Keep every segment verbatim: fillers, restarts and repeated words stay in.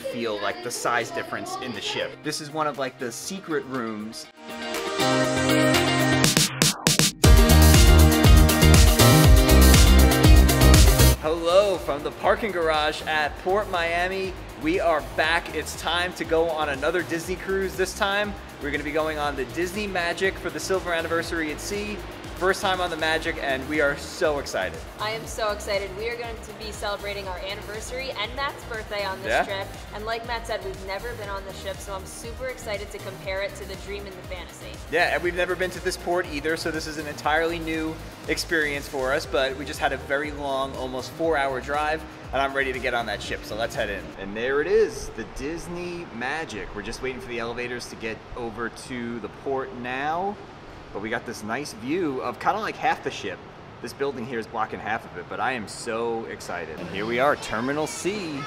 feel like the size difference in the ship. This is one of like the secret rooms. Hello from the parking garage at Port Miami. We are back. It's time to go on another Disney cruise. This time we're going to be going on the Disney Magic for the Silver Anniversary at Sea. First time on the Magic, and we are so excited. I am so excited. We are going to be celebrating our anniversary and Matt's birthday on this yeah. trip. And like Matt said, we've never been on the ship, so I'm super excited to compare it to the Dream and the Fantasy. Yeah, and we've never been to this port either, so this is an entirely new experience for us, but we just had a very long, almost four hour drive, and I'm ready to get on that ship, so let's head in. And there it is, the Disney Magic. We're just waiting for the elevators to get over to the port now. But we got this nice view of kind of like half the ship. This building here is blocking half of it, but I am so excited. And here we are, Terminal C,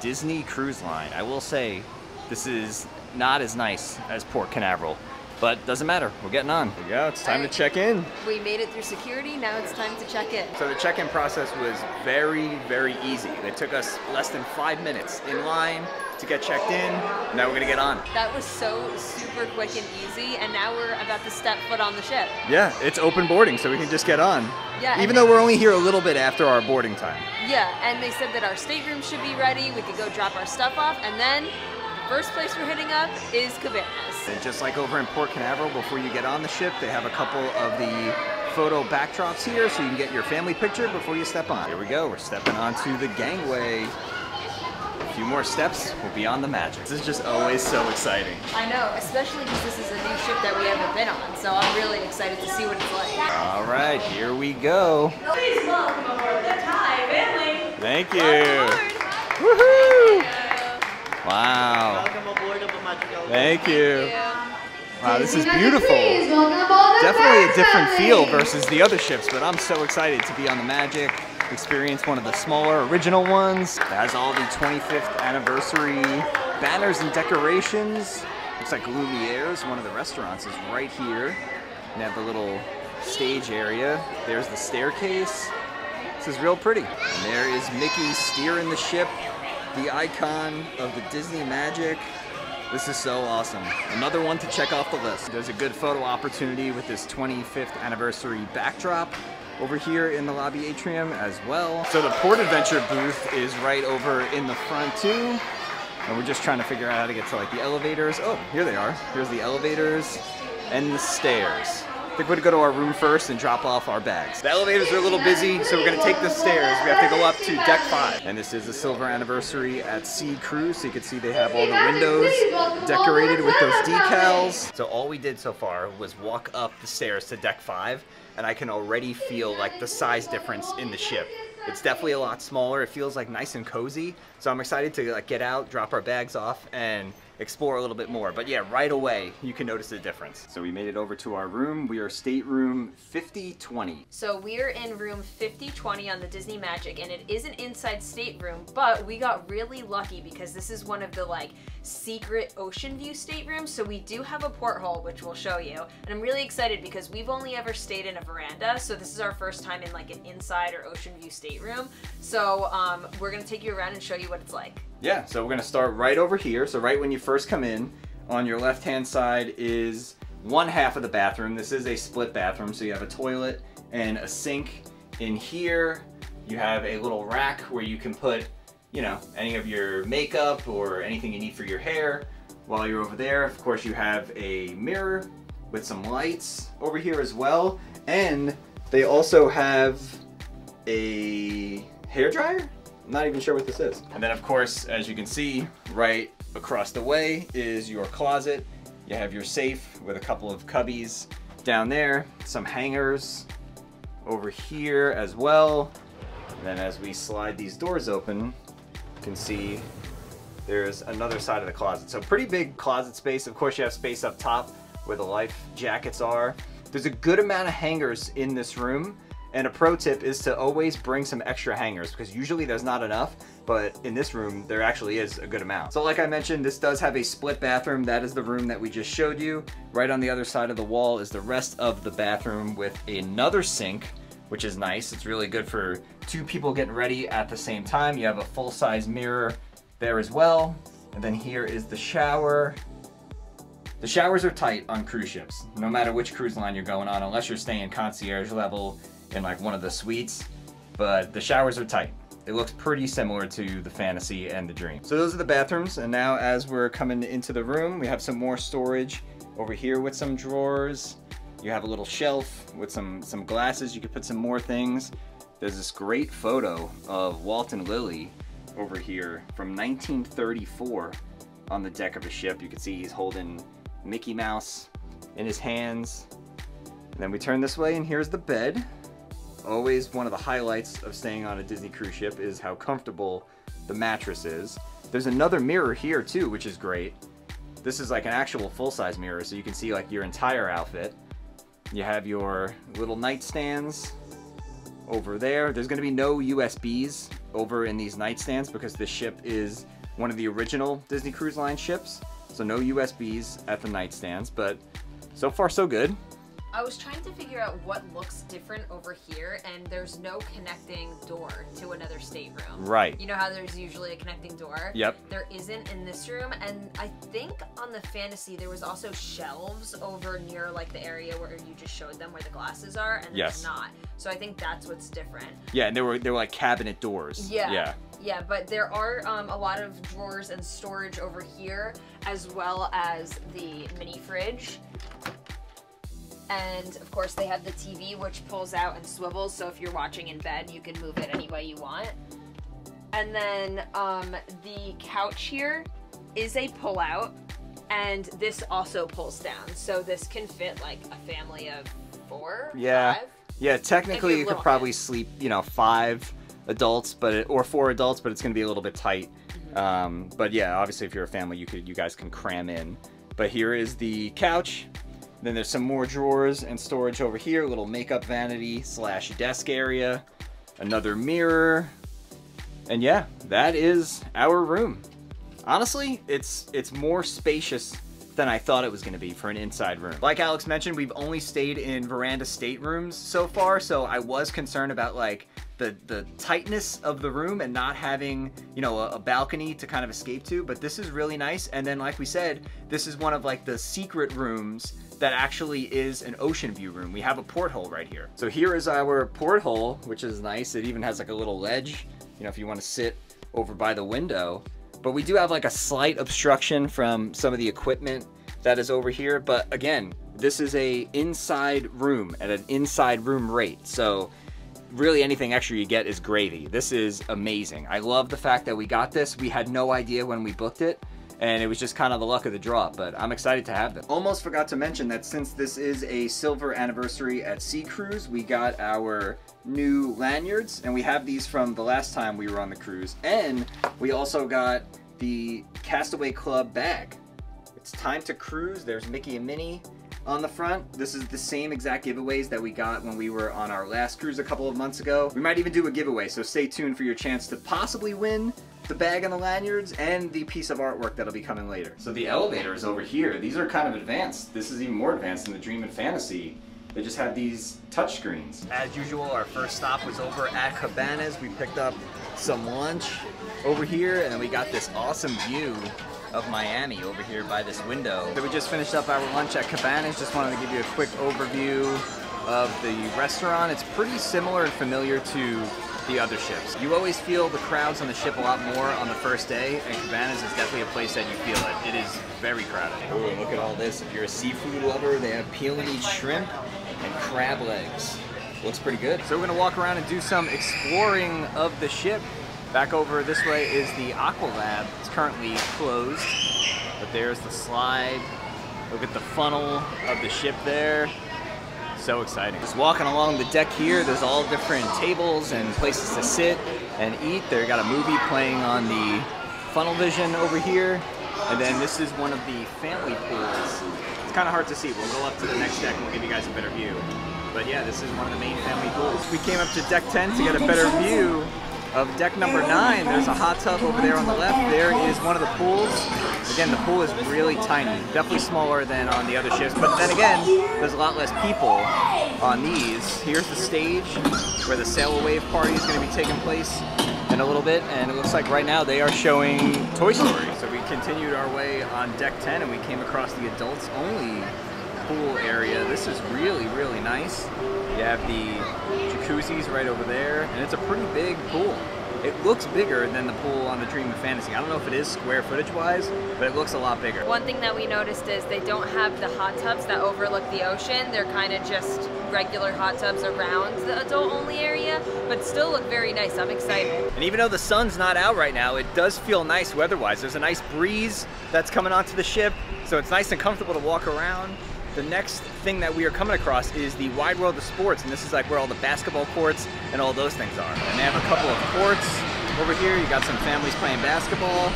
Disney Cruise Line. I will say, this is not as nice as Port Canaveral, but doesn't matter, we're getting on. There you go, it's time right. to check in. We made it through security, now it's time to check in. So the check-in process was very, very easy. It took us less than five minutes in line to get checked in. Now we're gonna get on. That was so super quick and easy, and now we're about to step foot on the ship. Yeah, it's open boarding, so we can just get on. Yeah, even though we're only here a little bit after our boarding time. Yeah, and they said that our stateroom should be ready, we could go drop our stuff off, and then the first place we're hitting up is Cabanas. And just like over in Port Canaveral, before you get on the ship, they have a couple of the photo backdrops here, so you can get your family picture before you step on. Here we go, we're stepping onto the gangway. Few more steps, we'll be on the Magic. This is just always so exciting. I know, especially because this is a new ship that we haven't been on, so I'm really excited to see what it's like. All right, here we go. Please welcome aboard the Thai family. Thank you. Woohoo! Wow. Welcome aboard the Magic. Thank you. Wow, this is beautiful. Definitely a different feel versus the other ships, but I'm so excited to be on the Magic. Experience one of the smaller original ones. It has all the twenty-fifth anniversary banners and decorations. Looks like Lumiere's, one of the restaurants, is right here. And they have the little stage area. There's the staircase. This is real pretty. And there is Mickey steering the ship, the icon of the Disney Magic. This is so awesome. Another one to check off the list. There's a good photo opportunity with this twenty-fifth anniversary backdrop over here in the lobby atrium as well. So the Port Adventure booth is right over in the front too. And we're just trying to figure out how to get to like the elevators. Oh, here they are. Here's the elevators and the stairs. I think we're gonna go to our room first and drop off our bags. The elevators are a little busy, so we're gonna take the stairs. We have to go up to deck five. And this is the Silver Anniversary at Sea cruise. So you can see they have all the windows decorated with those decals. So all we did so far was walk up the stairs to deck five. And I can already feel like the size difference in the ship. It's definitely a lot smaller. It feels like nice and cozy. So I'm excited to like get out, drop our bags off, and explore a little bit more. But yeah, right away, you can notice the difference. So we made it over to our room. We are stateroom fifty twenty. So we're in room fifty twenty on the Disney Magic, and it is an inside stateroom, but we got really lucky because this is one of the like secret ocean view staterooms. So we do have a porthole, which we'll show you. And I'm really excited because we've only ever stayed in a veranda. So this is our first time in like an inside or ocean view stateroom. So um, we're gonna take you around and show you what it's like. Yeah, so we're gonna start right over here. So right when you first come in, on your left-hand side is one half of the bathroom. This is a split bathroom, so you have a toilet and a sink. In here, you have a little rack where you can put, you know, any of your makeup or anything you need for your hair. While you're over there, of course, you have a mirror with some lights over here as well. And they also have a hairdryer? I'm not even sure what this is. And then of course, as you can see, right across the way is your closet. You have your safe with a couple of cubbies down there, some hangers over here as well. And then as we slide these doors open, you can see there's another side of the closet. So pretty big closet space. Of course, you have space up top where the life jackets are. There's a good amount of hangers in this room. And a pro tip is to always bring some extra hangers because usually there's not enough, but in this room, there actually is a good amount. So like I mentioned, this does have a split bathroom. That is the room that we just showed you. Right on the other side of the wall is the rest of the bathroom with another sink, which is nice. It's really good for two people getting ready at the same time. You have a full-size mirror there as well. And then here is the shower. The showers are tight on cruise ships, no matter which cruise line you're going on, unless you're staying concierge level in like one of the suites, but the showers are tight. It looks pretty similar to the Fantasy and the Dream. So those are the bathrooms, and now as we're coming into the room, we have some more storage over here with some drawers. You have a little shelf with some, some glasses. You could put some more things. There's this great photo of Walt and Lily over here from nineteen thirty-four on the deck of a ship. You can see he's holding Mickey Mouse in his hands. And then we turn this way and here's the bed. Always one of the highlights of staying on a Disney cruise ship is how comfortable the mattress is. There's another mirror here too, which is great. This is like an actual full-size mirror, so you can see like your entire outfit. You have your little nightstands over there. There's gonna be no U S Bs over in these nightstands because this ship is one of the original Disney Cruise Line ships. So no U S Bs at the nightstands, but so far so good. I was trying to figure out what looks different over here, and there's no connecting door to another stateroom. Right. You know how there's usually a connecting door? Yep. There isn't in this room, and I think on the Fantasy there was also shelves over near like the area where you just showed them where the glasses are, and yes. There's not. So I think that's what's different. Yeah, and there were there were like cabinet doors. Yeah. Yeah. Yeah, but there are um, a lot of drawers and storage over here, as well as the mini fridge. And of course they have the T V, which pulls out and swivels, so if you're watching in bed you can move it any way you want. And then um, the couch here is a pull out, and this also pulls down, so this can fit like a family of four, yeah. five. Yeah, technically you could probably sleep, you know, five adults, but it, or four adults, but it's gonna be a little bit tight. Mm-hmm. Um, but yeah, obviously if you're a family you could, you guys can cram in. But here is the couch. Then there's some more drawers and storage over here, little makeup vanity slash desk area, another mirror. And yeah, that is our room. Honestly, it's it's more spacious than I thought it was gonna be for an inside room. Like Alex mentioned, we've only stayed in veranda staterooms so far, so I was concerned about like the, the tightness of the room and not having, you know, a, a balcony to kind of escape to, but this is really nice. And then like we said, this is one of like the secret rooms that actually is an ocean view room. We have a porthole right here. So here is our porthole, which is nice. It even has like a little ledge, you know, if you want to sit over by the window. But we do have like a slight obstruction from some of the equipment that is over here. But again, this is a inside room at an inside room rate. So really anything extra you get is gravy. This is amazing. I love the fact that we got this. We had no idea when we booked it, and it was just kind of the luck of the draw, but I'm excited to have them. Almost forgot to mention that since this is a Silver Anniversary at Sea cruise, we got our new lanyards, and we have these from the last time we were on the cruise, and we also got the Castaway Club bag. It's time to cruise. There's Mickey and Minnie on the front. This is the same exact giveaways that we got when we were on our last cruise a couple of months ago. We might even do a giveaway, so stay tuned for your chance to possibly win the bag and the lanyards and the piece of artwork that'll be coming later. So the elevator is over here. These are kind of advanced. This is even more advanced than the Dream and Fantasy. They just have these touch screens. As usual, our first stop was over at Cabanas. We picked up some lunch over here, and then we got this awesome view of Miami over here by this window. So we just finished up our lunch at Cabanas. Just wanted to give you a quick overview of the restaurant. It's pretty similar and familiar to the other ships. You always feel the crowds on the ship a lot more on the first day, and Cabanas is definitely a place that you feel it. It is very crowded. Ooh, and look at all this. If you're a seafood lover, they have peel and eat shrimp and crab legs. Looks pretty good. So we're gonna walk around and do some exploring of the ship. Back over this way is the Aqualab. It's currently closed, but there's the slide. Look at the funnel of the ship there. So exciting. Just walking along the deck here, there's all different tables and places to sit and eat. They got a movie playing on the funnel vision over here. And then this is one of the family pools. It's kind of hard to see. We'll go up to the next deck and we'll give you guys a better view. But yeah, this is one of the main family pools. We came up to deck ten to get a better view of deck number nine. There's a hot tub over there on the left. There is one of the pools. Again, the pool is really tiny, definitely smaller than on the other ships, but then again, there's a lot less people on these. Here's the stage where the sail away party is going to be taking place. in a little bit, and it looks like right now they are showing Toy Story. So we continued our way on deck ten and we came across the adults only pool area. This is really, really nice. You have the jacuzzis right over there, and it's a pretty big pool. It looks bigger than the pool on the Dream of Fantasy. I don't know if it is square footage wise, but it looks a lot bigger. One thing that we noticed is they don't have the hot tubs that overlook the ocean. They're kind of just regular hot tubs around the adult only area, but still look very nice. I'm excited. And even though the sun's not out right now, it does feel nice weather-wise. There's a nice breeze that's coming onto the ship, so it's nice and comfortable to walk around. The next thing that we are coming across is the Wide World of Sports, and this is like where all the basketball courts and all those things are. And they have a couple of courts over here. You got some families playing basketball.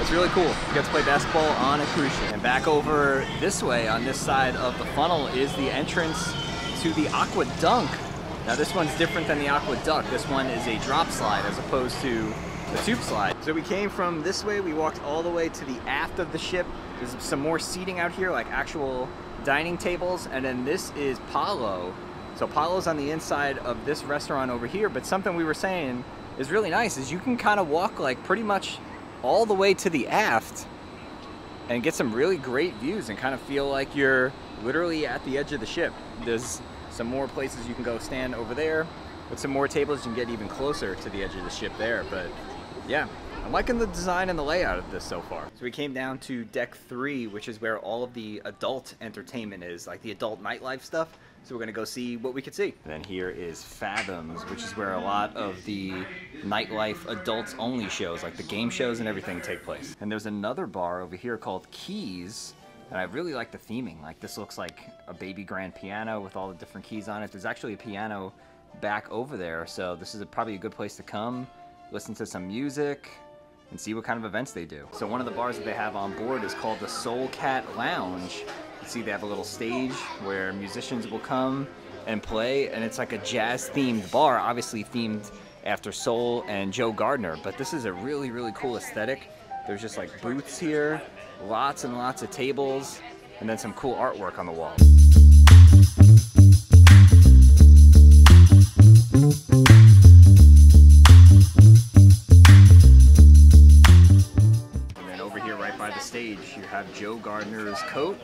It's really cool. You get to play basketball on a cruise ship. And back over this way, on this side of the funnel, is the entrance to the Aqua Dunk. Now this one's different than the Aqua Duck. This one is a drop slide as opposed to the tube slide. So we came from this way, we walked all the way to the aft of the ship. There's some more seating out here, like actual dining tables, and then this is Paolo. So Paolo's on the inside of this restaurant over here, but something we were saying is really nice is you can kind of walk like pretty much all the way to the aft and get some really great views and kind of feel like you're literally at the edge of the ship. There's some more places you can go stand over there with some more tables. You can get even closer to the edge of the ship there, but yeah. I'm liking the design and the layout of this so far. So we came down to deck three, which is where all of the adult entertainment is, like the adult nightlife stuff. So we're gonna go see what we could see. And then here is Fathoms, which is where a lot of the nightlife adults only shows, like the game shows and everything, take place. And there's another bar over here called Keys, and I really like the theming. Like this looks like a baby grand piano with all the different keys on it. There's actually a piano back over there, so this is a, probably a good place to come, listen to some music, and see what kind of events they do. So one of the bars that they have on board is called the Soul Cat Lounge. You see they have a little stage where musicians will come and play, and it's like a jazz themed bar, obviously themed after Soul and Joe Gardner, but this is a really, really cool aesthetic. There's just like booths here, lots and lots of tables, and then some cool artwork on the wall. Have Joe Gardner's coat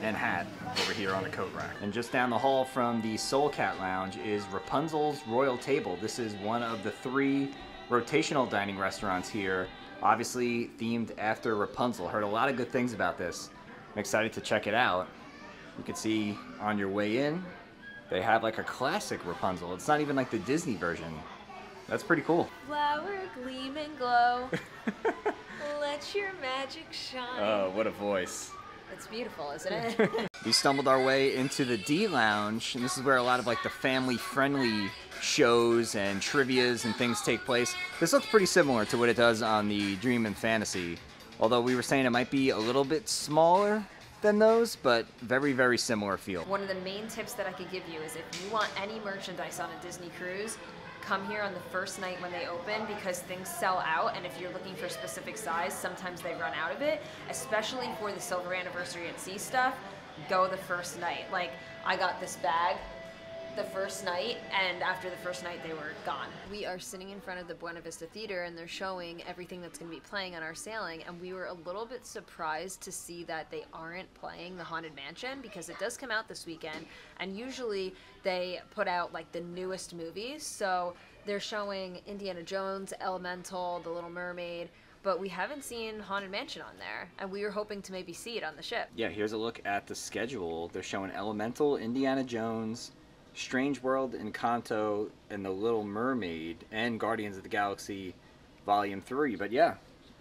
and hat over here on the coat rack. And just down the hall from the Soul Cat Lounge is Rapunzel's Royal Table. This is one of the three rotational dining restaurants here, obviously themed after Rapunzel. Heard a lot of good things about this. I'm excited to check it out. You can see on your way in, they have like a classic Rapunzel. It's not even like the Disney version. That's pretty cool. Flower, gleam, and glow. Let your magic shine. Oh, what a voice. It's beautiful, isn't it? We stumbled our way into the D Lounge, and this is where a lot of like the family-friendly shows and trivias and things take place. This looks pretty similar to what it does on the Dream and Fantasy, although we were saying it might be a little bit smaller than those, but very, very similar feel. One of the main tips that I could give you is if you want any merchandise on a Disney cruise, come here on the first night when they open, because things sell out, and if you're looking for a specific size, sometimes they run out of it, especially for the Silver Anniversary at Sea stuff. Go the first night. Like, I got this bag the first night, and after the first night, they were gone. We are sitting in front of the Buena Vista Theater, and they're showing everything that's going to be playing on our sailing, and we were a little bit surprised to see that they aren't playing The Haunted Mansion, because it does come out this weekend, and usually they put out like the newest movies, so they're showing Indiana Jones, Elemental, The Little Mermaid, but we haven't seen Haunted Mansion on there, and we were hoping to maybe see it on the ship. Yeah, here's a look at the schedule. They're showing Elemental, Indiana Jones, Strange World, Encanto, and The Little Mermaid, and Guardians of the Galaxy Volume three. But yeah,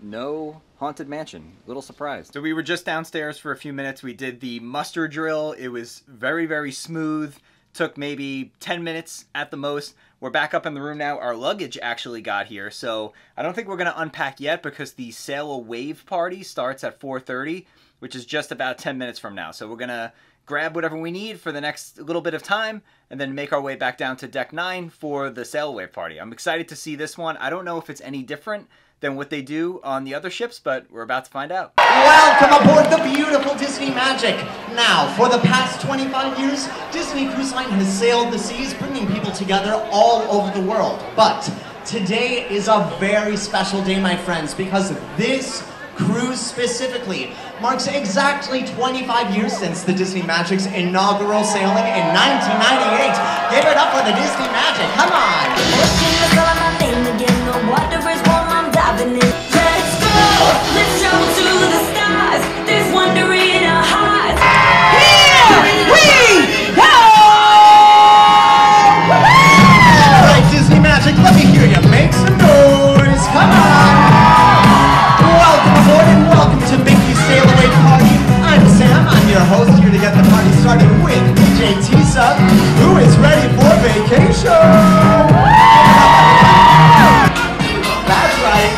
no Haunted Mansion. Little surprise. So we were just downstairs for a few minutes. We did the muster drill. It was very, very smooth. Took maybe ten minutes at the most. We're back up in the room now. Our luggage actually got here, so I don't think we're going to unpack yet because the Sail Away party starts at four thirty, which is just about ten minutes from now. So we're going to grab whatever we need for the next little bit of time, and then make our way back down to deck nine for the sail away party. I'm excited to see this one. I don't know if it's any different than what they do on the other ships, but we're about to find out. Welcome aboard the beautiful Disney Magic. Now, for the past twenty-five years, Disney Cruise Line has sailed the seas, bringing people together all over the world. But Today is a very special day, my friends, because this cruise specifically marks exactly twenty-five years since the Disney Magic's inaugural sailing in nineteen ninety-eight. Give it up for the Disney Magic, come on! Let's go, let's travel to the stars, there's wonder in our hearts. Here we go! All right, Disney Magic, let me hear you make some noise, come on! Host here to get the party started with D J Tisa, who is ready for vacation. That's right.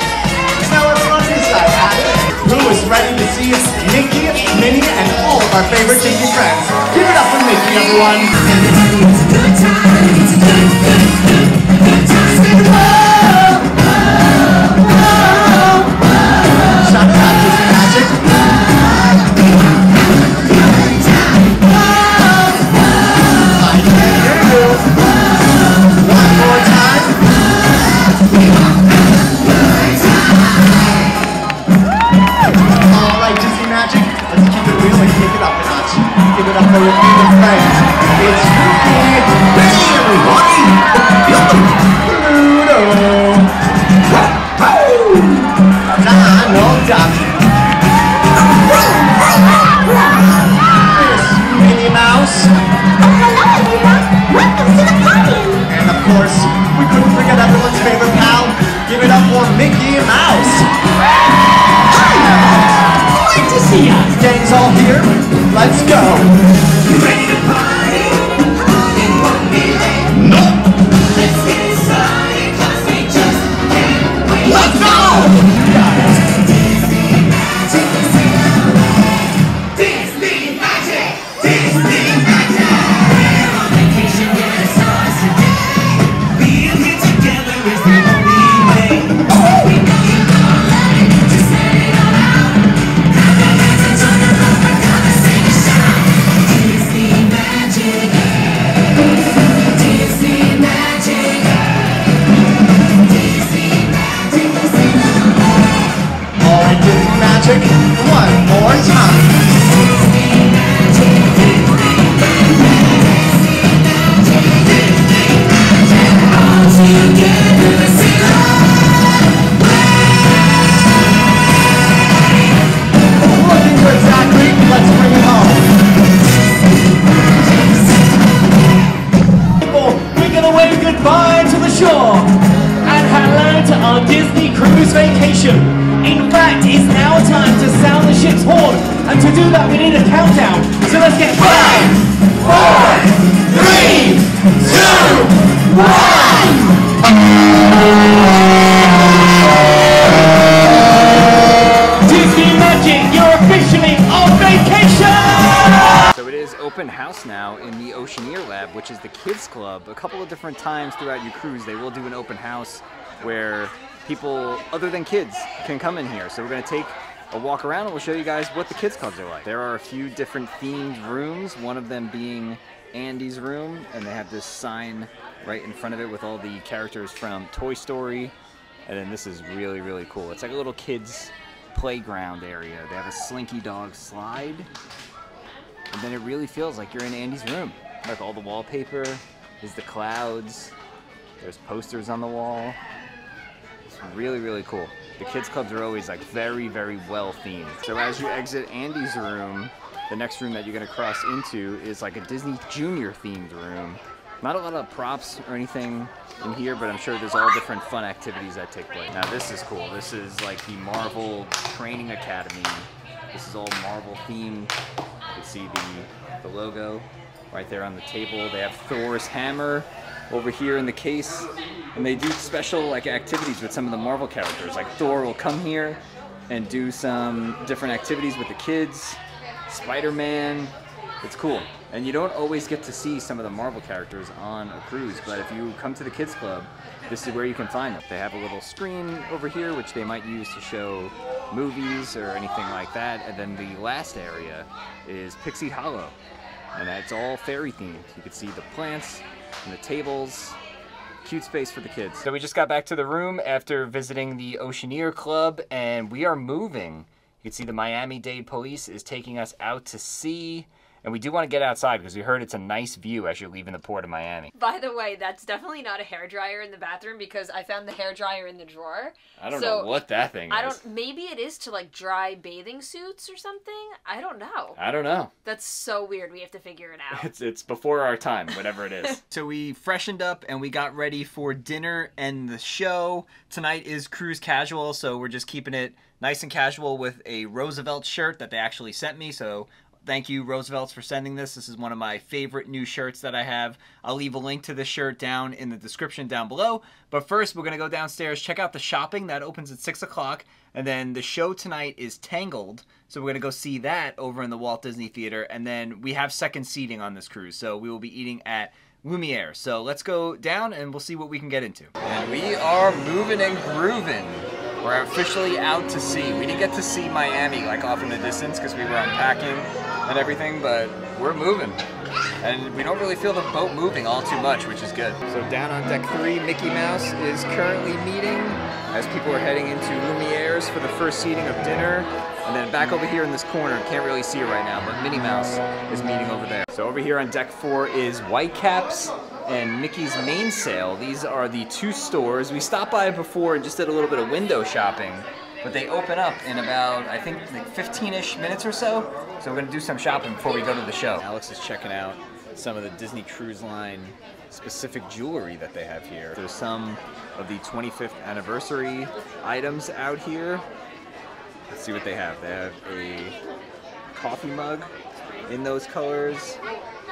Now let's run this side, who is ready to see Mickey, Minnie, and all of our favorite Disney friends. Give it up for Mickey, everyone. It's a good time. It's a good, good, good, good time. Whoa, whoa, whoa, whoa. Shout out Disney Magic. Give it up for your favorite friends. It's Mickey. Hey everybody! Pluto! Whoa! Nah, no duck. There's Minnie Mouse. Oh, hello everyone! Welcome to the party! And of course, we couldn't forget everyone's favorite pal. Give it up for Mickey Mouse! Hi! Glad to see ya! Gang's all here. Let's go! You ready to party? Party in Wonderland? No! Let's get it started, 'cause we just can't wait. Let's go! Guys! Disney Magic, Disney Magic, Disney Magic! We're on vacation, get the stars today. Being here together is the only way. We know you don't let it, just let it all out. Grab your hands and join the love. One more time. Disney Magic, Disney Magic, Disney Magic, all together to sing away. Looking for Zachary, let's bring him home. People, we're gonna wave goodbye to the shore and hello to our Disney cruise vacation. In fact, it's now time to sound the ship's horn, and to do that we need a countdown. So let's get five, four, three, two, one. Disney Magic, you're officially on vacation. So it is open house now in the Oceaneer Lab, which is the kids' club. A couple of different times throughout your cruise, they will do an open house where people other than kids can come in here. So we're gonna take a walk around and we'll show you guys what the kids clubs are like. There are a few different themed rooms, one of them being Andy's room, and they have this sign right in front of it with all the characters from Toy Story. And then this is really, really cool. It's like a little kids playground area. They have a Slinky Dog slide. And then it really feels like you're in Andy's room. Like all the wallpaper is the clouds. There's posters on the wall. Really, really cool. The kids clubs are always like very, very well themed. So as you exit Andy's room, the next room that you're gonna cross into is like a Disney Junior themed room. Not a lot of props or anything in here, but I'm sure there's all different fun activities that take place. Now this is cool. This is like the Marvel Training Academy. This is all Marvel themed. You can see the, the logo right there on the table. They have Thor's hammer over here in the case, and they do special like activities with some of the Marvel characters. Like Thor will come here and do some different activities with the kids, Spider-Man, it's cool. And you don't always get to see some of the Marvel characters on a cruise, but if you come to the kids club, this is where you can find them. They have a little screen over here, which they might use to show movies or anything like that. And then the last area is Pixie Hollow, and that's all fairy themed. You can see the plants and the tables, Cute space for the kids. So we just got back to the room after visiting the Oceaneer Club, and we are moving. You can see the Miami-Dade Police is taking us out to sea. And we do want to get outside because we heard it's a nice view as you're leaving the port of Miami. By the way, that's definitely not a hairdryer in the bathroom because I found the hairdryer in the drawer. I don't so know what that thing I is. I don't. Maybe it is to like dry bathing suits or something. I don't know. I don't know. That's so weird. We have to figure it out. It's, it's before our time, whatever it is. So we freshened up and we got ready for dinner and the show. Tonight is cruise casual, so we're just keeping it nice and casual with a Roosevelt shirt that they actually sent me. So... thank you, Roosevelts, for sending this. This is one of my favorite new shirts that I have. I'll leave a link to this shirt down in the description down below. But first, we're going to go downstairs, check out the shopping. That opens at six o'clock. And then the show tonight is Tangled. So we're going to go see that over in the Walt Disney Theater. And then we have second seating on this cruise. So we will be eating at Lumiere's. So let's go down and we'll see what we can get into. And we are moving and grooving. We're officially out to sea. We didn't get to see Miami like off in the distance because we were unpacking and everything, but we're moving. And we don't really feel the boat moving all too much, which is good. So down on deck three, Mickey Mouse is currently meeting as people are heading into Lumiere's for the first seating of dinner. And then back over here in this corner, can't really see it right now, but Minnie Mouse is meeting over there. So over here on deck four is Whitecaps and Mickey's Mainsail. These are the two stores. We stopped by before and just did a little bit of window shopping, but they open up in about, I think, like fifteen-ish minutes or so. So we're gonna do some shopping before we go to the show. Alex is checking out some of the Disney Cruise Line specific jewelry that they have here. There's some of the twenty-fifth anniversary items out here. Let's see what they have. They have a coffee mug in those colors.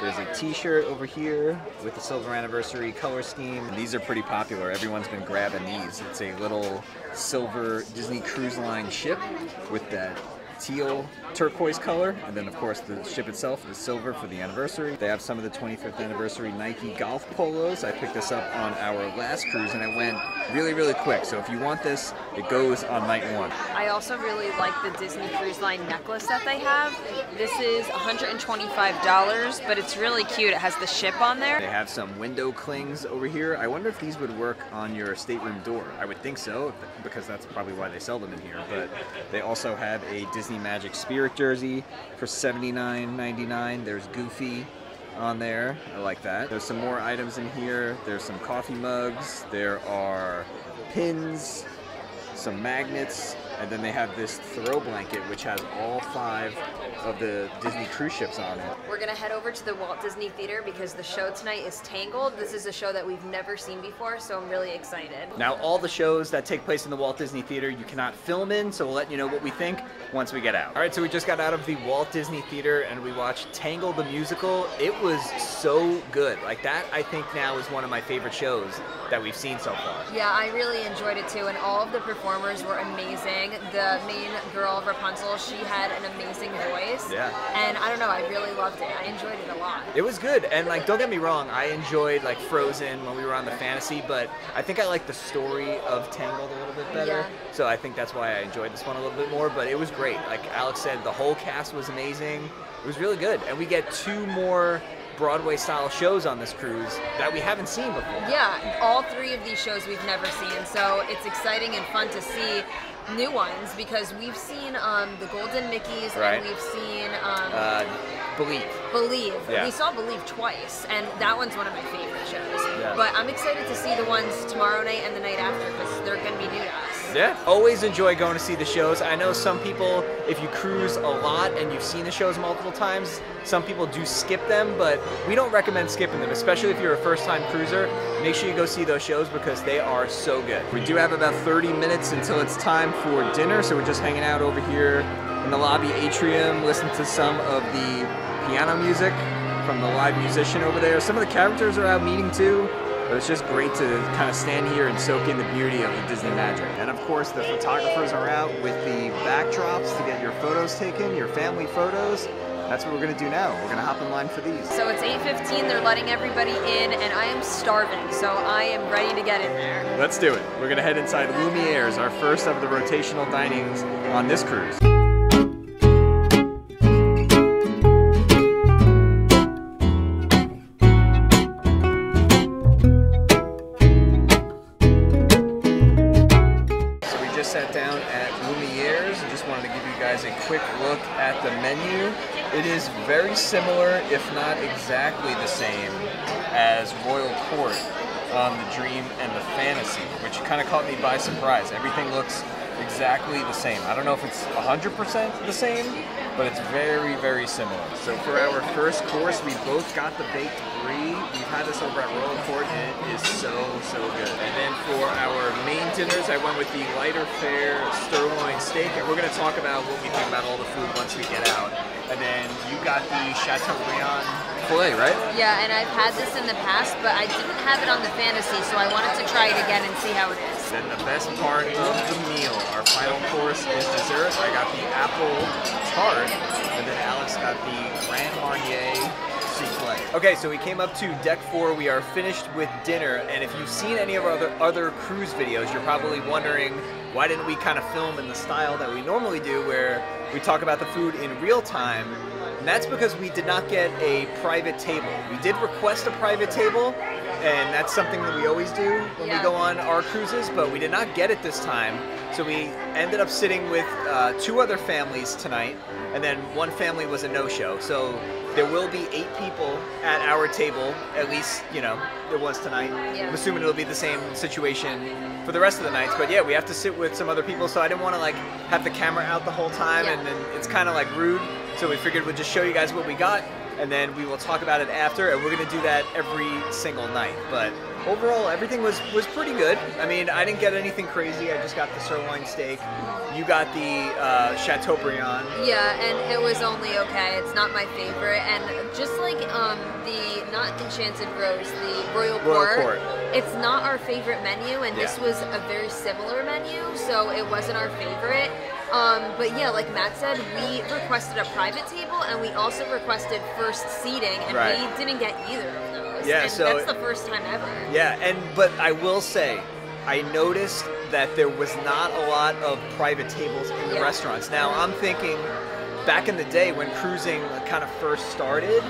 There's a t-shirt over here with the Silver Anniversary color scheme. These are pretty popular. Everyone's been grabbing these. It's a little silver Disney Cruise Line ship with that teal turquoise color. And then of course the ship itself is silver for the anniversary. They have some of the twenty-fifth anniversary Nike golf polos. I picked this up on our last cruise and it went really, really quick. So if you want this, it goes on night one. I also really like the Disney Cruise Line necklace that they have. This is one hundred twenty-five dollars, but it's really cute. It has the ship on there. They have some window clings over here. I wonder if these would work on your stateroom door. I would think so, because that's probably why they sell them in here. But they also have a Disney Magic Spirit jersey for seventy-nine ninety-nine. There's Goofy on there. I like that. There's some more items in here. There's some coffee mugs. There are pins, some magnets, and then they have this throw blanket which has all five of the Disney cruise ships on it. We're gonna head over to the Walt Disney Theater because the show tonight is Tangled. This is a show that we've never seen before, so I'm really excited. Now all the shows that take place in the Walt Disney Theater you cannot film in, so we'll let you know what we think once we get out. All right, so we just got out of the Walt Disney Theater and we watched Tangled the Musical. It was so good. Like that, I think now is one of my favorite shows that we've seen so far. Yeah, I really enjoyed it too, and all of the performers were amazing. The main girl, Rapunzel, she had an amazing voice. Yeah. And I don't know, I really loved it. I enjoyed it a lot. It was good. And like, don't get me wrong, I enjoyed like Frozen when we were on the Fantasy, but I think I like the story of Tangled a little bit better. Yeah. So I think that's why I enjoyed this one a little bit more, but it was great. Like Alex said, the whole cast was amazing. It was really good. And we get two more Broadway style shows on this cruise that we haven't seen before. Yeah, all three of these shows we've never seen, so it's exciting and fun to see new ones because we've seen um, the Golden Mickeys, right. And we've seen um, uh, Believe. Believe. Yeah. We saw Believe twice, and that one's one of my favorite shows. Yeah. But I'm excited to see the ones tomorrow night and the night after because they're going to be new to us. Yeah. Always enjoy going to see the shows. I know some people, if you cruise a lot and you've seen the shows multiple times, some people do skip them, but we don't recommend skipping them, especially if you're a first-time cruiser. Make sure you go see those shows because they are so good. We do have about thirty minutes until it's time for dinner, so we're just hanging out over here in the lobby atrium, listening to some of the piano music from the live musician over there. Some of the characters are out meeting too, but it's just great to kind of stand here and soak in the beauty of the Disney magic. And of course, the photographers are out with the backdrops to get your photos taken, your family photos. That's what we're gonna do now. We're gonna hop in line for these. So it's eight fifteen, they're letting everybody in, and I am starving, so I am ready to get in there. Let's do it. We're gonna head inside Lumiere's, our first of the rotational dinings on this cruise. similar, if not exactly the same, as Royal Court on the Dream and the Fantasy, which kind of caught me by surprise. Everything looks exactly the same. I don't know if it's one hundred percent the same, but it's very, very similar. So for our first course, we both got the baked brie. We've had this over at Royal Court, and it is so, so good. And then for our main dinners, I went with the lighter fare sirloin steak, and we're going to talk about what we think about all the food once we get out. And then you got the Chateaubriand filet, right? Yeah, and I've had this in the past, but I didn't have it on the Fantasy, so I wanted to try it again and see how it is. Then the best part of the meal, our final course, is dessert. I got the apple tart, and then Alex got the Grand Marnier souffle. Okay, so we came up to deck four. We are finished with dinner, and if you've seen any of our other, other cruise videos, you're probably wondering, why didn't we kind of film in the style that we normally do, where we talk about the food in real time? And that's because we did not get a private table. We did request a private table, and that's something that we always do when yeah. we go on our cruises, but we did not get it this time. So we ended up sitting with uh, two other families tonight, and then one family was a no-show. So there will be eight people at our table, at least, you know, there was tonight. Yeah. I'm assuming it'll be the same situation for the rest of the nights, but yeah, we have to sit with some other people, so I didn't want to like have the camera out the whole time, yeah. and then it's kind of like rude, so we figured we'd just show you guys what we got, and then we will talk about it after, and we're going to do that every single night. But overall, everything was, was pretty good. I mean, I didn't get anything crazy, I just got the sirloin steak, you got the uh, Chateaubriand. Yeah, and it was only okay, it's not my favorite, and just like um, the, not Enchanted Rose, the Royal Court. Royal Court. It's not our favorite menu, and yeah. this was a very similar menu, so it wasn't our favorite. Um, but yeah, like Matt said, we requested a private table, and we also requested first seating, and right. we didn't get either of those. Yeah, and so that's the first time ever. Yeah, and but I will say, I noticed that there was not a lot of private tables in the yeah. restaurants. Now, I'm thinking, back in the day when cruising kind of first started,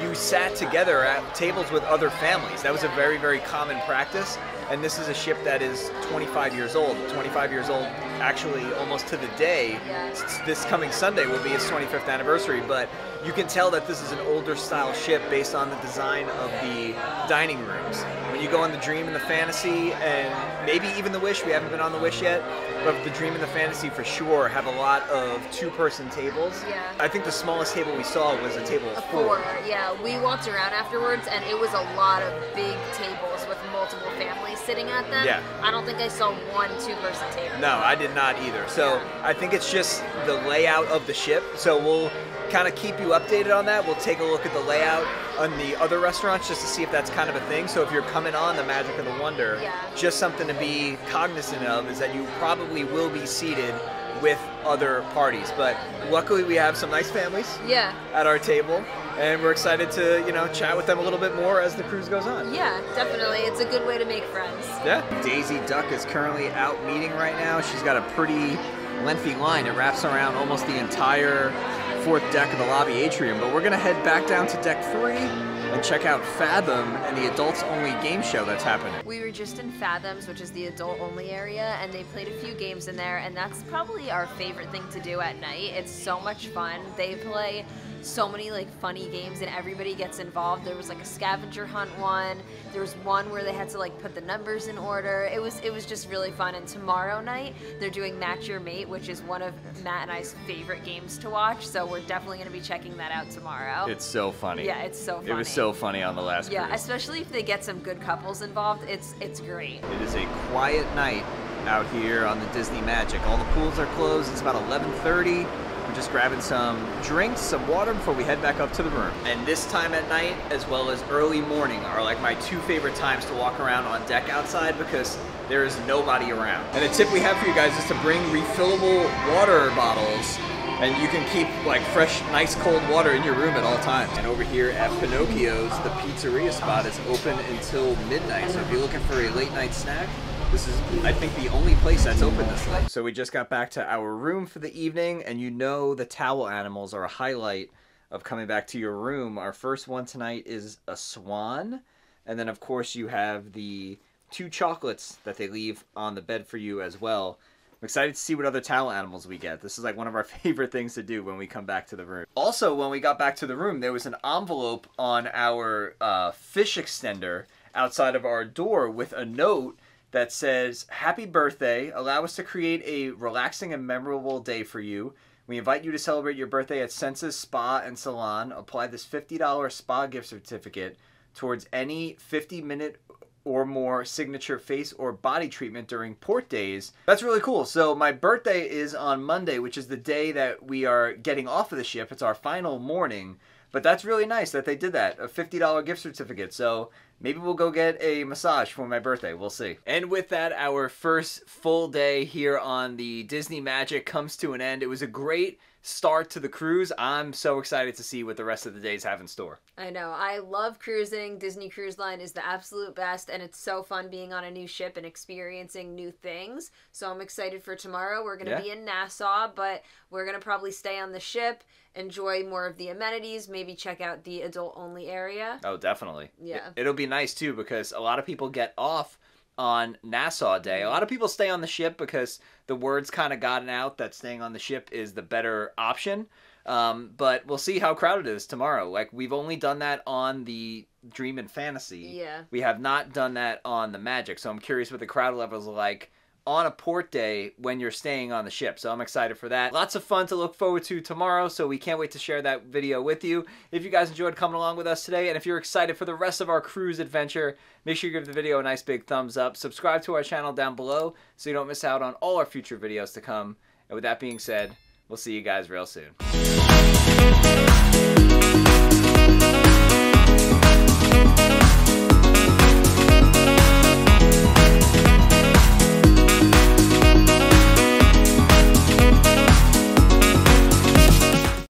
you sat together at tables with other families. That was a very, very common practice. And this is a ship that is twenty-five years old. twenty-five years old, actually, almost to the day. Yeah. This coming Sunday will be its twenty-fifth anniversary. But you can tell that this is an older style ship based on the design of the dining rooms. When you go on the Dream and the Fantasy, and maybe even the Wish, we haven't been on the Wish yet, but the Dream and the Fantasy for sure have a lot of two-person tables. Yeah. I think the smallest table we saw was a table of four. four. Yeah, we walked around afterwards, and it was a lot of big tables with multiple families sitting at them. Yeah. I don't think I saw one two-person table. No, I did not either. So yeah. I think it's just the layout of the ship. So we'll kind of keep you updated on that. We'll take a look at the layout on the other restaurants just to see if that's kind of a thing. So if you're coming on the Magic and the Wonder, yeah. just something to be cognizant of is that you probably will be seated with other parties, but luckily we have some nice families yeah. at our table, and we're excited to, you know, chat with them a little bit more as the cruise goes on. Yeah, definitely. It's a good way to make friends. Yeah. Daisy Duck is currently out meeting right now. She's got a pretty lengthy line. It wraps around almost the entire fourth deck of the lobby atrium, but we're going to head back down to deck three and check out Fathom and the adults-only game show that's happening. We were just in Fathoms, which is the adult-only area, and they played a few games in there, and that's probably our favorite thing to do at night. It's so much fun. They play so many like funny games, and everybody gets involved. There was like a scavenger hunt one. There was one where they had to like put the numbers in order. It was it was just really fun. And tomorrow night they're doing Match Your Mate, which is one of Matt and I's favorite games to watch. So we're definitely going to be checking that out tomorrow. It's so funny. Yeah, it's so funny. It was so funny on the last cruise. Yeah, especially if they get some good couples involved. It's it's great. It is a quiet night out here on the Disney Magic. All the pools are closed. It's about eleven thirty. We're just grabbing some drinks, some water before we head back up to the room. And this time at night, as well as early morning, are like my two favorite times to walk around on deck outside because there is nobody around. And a tip we have for you guys is to bring refillable water bottles, and you can keep like fresh, nice cold water in your room at all times. And over here at Pinocchio's, the pizzeria spot is open until midnight. So if you're looking for a late night snack, this is, I think, the only place that's open this night. So we just got back to our room for the evening, and you know the towel animals are a highlight of coming back to your room. Our first one tonight is a swan, and then, of course, you have the two chocolates that they leave on the bed for you as well. I'm excited to see what other towel animals we get. This is like one of our favorite things to do when we come back to the room. Also, when we got back to the room, there was an envelope on our uh, fish extender outside of our door with a note that says, "Happy birthday. Allow us to create a relaxing and memorable day for you. We invite you to celebrate your birthday at Senses Spa and Salon. Apply this fifty dollar spa gift certificate towards any fifty minute or more signature face or body treatment during port days." That's really cool. So my birthday is on Monday, which is the day that we are getting off of the ship. It's our final morning. But that's really nice that they did that, a fifty dollar gift certificate. So maybe we'll go get a massage for my birthday. We'll see. And with that, our first full day here on the Disney Magic comes to an end. It was a great start to the cruise. I'm so excited to see what the rest of the days have in store. I know. I love cruising. Disney Cruise Line is the absolute best, and it's so fun being on a new ship and experiencing new things. So I'm excited for tomorrow. We're going to yeah. be in Nassau, but we're going to probably stay on the ship, enjoy more of the amenities, maybe check out the adult-only area. Oh, definitely. Yeah. It'll be nice, too, because a lot of people get off on Nassau Day. A lot of people stay on the ship because the word's kind of gotten out that staying on the ship is the better option. Um, but we'll see how crowded it is tomorrow. Like, we've only done that on the Dream and Fantasy. Yeah. We have not done that on the Magic. So I'm curious what the crowd levels are like on a port day when you're staying on the ship. So I'm excited for that. Lots of fun to look forward to tomorrow, so we can't wait to share that video with you. If you guys enjoyed coming along with us today, and if you're excited for the rest of our cruise adventure, make sure you give the video a nice big thumbs up. Subscribe to our channel down below so you don't miss out on all our future videos to come. And with that being said, we'll see you guys real soon.